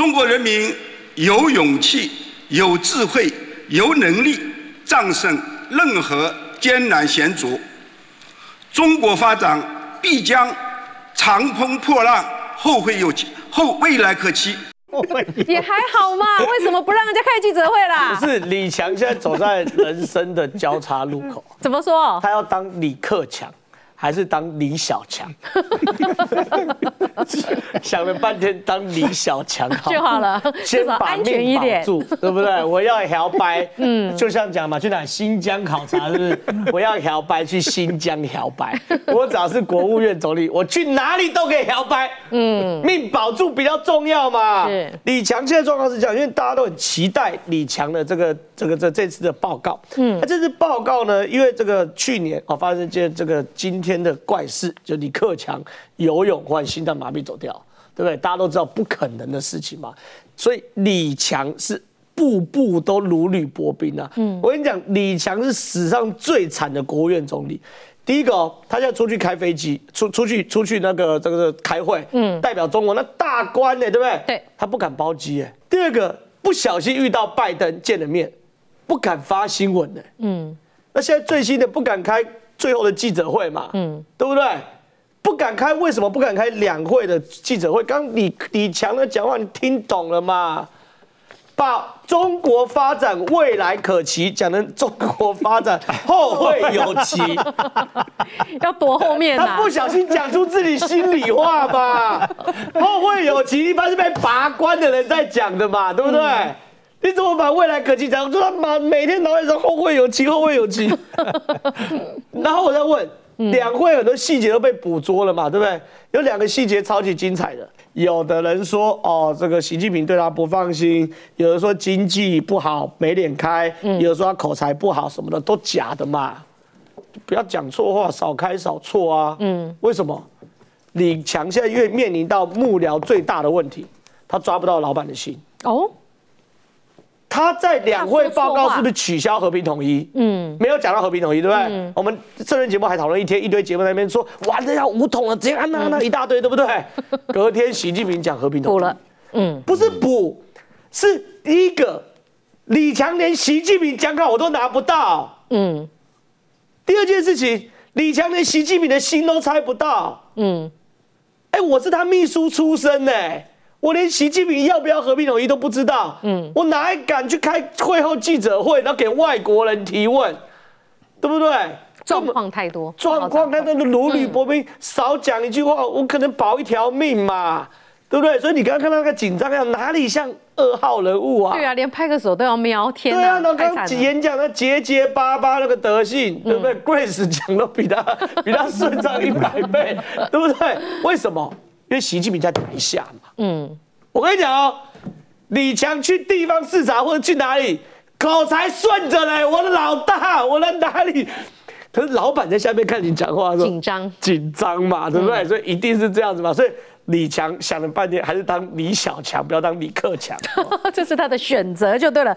中国人民有勇气、有智慧、有能力战胜任何艰难险阻。中国发展必将长风破浪，未来可期。 也还好嘛，为什么不让人家开记者会啦？不是李强现在走在人生的交叉路口，怎么说？他要当李克强，还是当李小强？想了半天，当李小强好就好了，先把命保住，对不对？我要摇摆，就像讲嘛，去哪新疆考察是不是？我要摇摆去新疆摇摆，我只要是国务院总理，我去哪里都可以摇摆。命保住比较重要嘛。李强现在状况是这样，因为大家都很期待李强的这次的报告。那这次报告呢，因为这个去年哦发生今天的怪事，就李克强游泳患心脏麻痹走掉，对不对？大家都知道不可能的事情嘛，所以李强是步步都如履薄冰啊。我跟你讲，李强是史上最惨的国务院总理。第一个哦，他要出去开飞机，出去开会，代表中国那大官呢，对不对？对，他不敢包机哎。第二个，不小心遇到拜登见了面，不敢发新闻呢。那现在最新的不敢开。 最后的记者会嘛，对不对？不敢开，为什么不敢开两会的记者会？刚李强的讲话你听懂了吗？把中国发展未来可期讲成中国发展后会有期，要躲后面啊！他不小心讲出自己心里话嘛，后会有期一般是被拔关的人在讲的嘛，对不对？你怎么把未来可期讲？说他妈每天脑袋上后会有期，后会有期。然后我再问，两会很多细节都被捕捉了嘛，对不对？有两个细节超级精彩的。有的人说哦，这个习近平对他不放心；有人说经济不好没脸开；有人说他口才不好什么的，都假的嘛。不要讲错话，少开少错啊。为什么？李强现在越面临到幕僚最大的问题，他抓不到老板的心。哦。 他在两会报告是不是取消和平统一？没有讲到和平统一，对不对？我们这轮节目还讨论一天，一堆节目在那边说完了要武统了，直接按那一大堆，对不对？隔天习近平讲和平统一，补了，不是补，是一个李强连习近平讲稿我都拿不到，第二件事情，李强连习近平的心都猜不到，哎，我是他秘书出身哎。 我连习近平要不要和平统一都不知道，我哪敢去开会后记者会，然后给外国人提问，对不对？状况太多，状况太多，如履薄冰，少讲一句话，我可能保一条命嘛，对不对？所以你刚刚看到那个紧张样，哪里像2号人物啊？对啊，连拍个手都要瞄天啊！对啊，然后刚演讲的结结巴巴那个德性，对不对 ？Grace 讲都比他顺畅100倍，对不对？为什么？ 因为习近平在台下嘛，我跟你讲哦，李强去地方视察或者去哪里，口才顺着嘞，我的老大，我在哪里？可是老板在下面看你讲话的时候，紧张嘛，对不对？所以一定是这样子嘛。所以李强想了半天，还是当李小强，不要当李克强，这是他的选择就对了。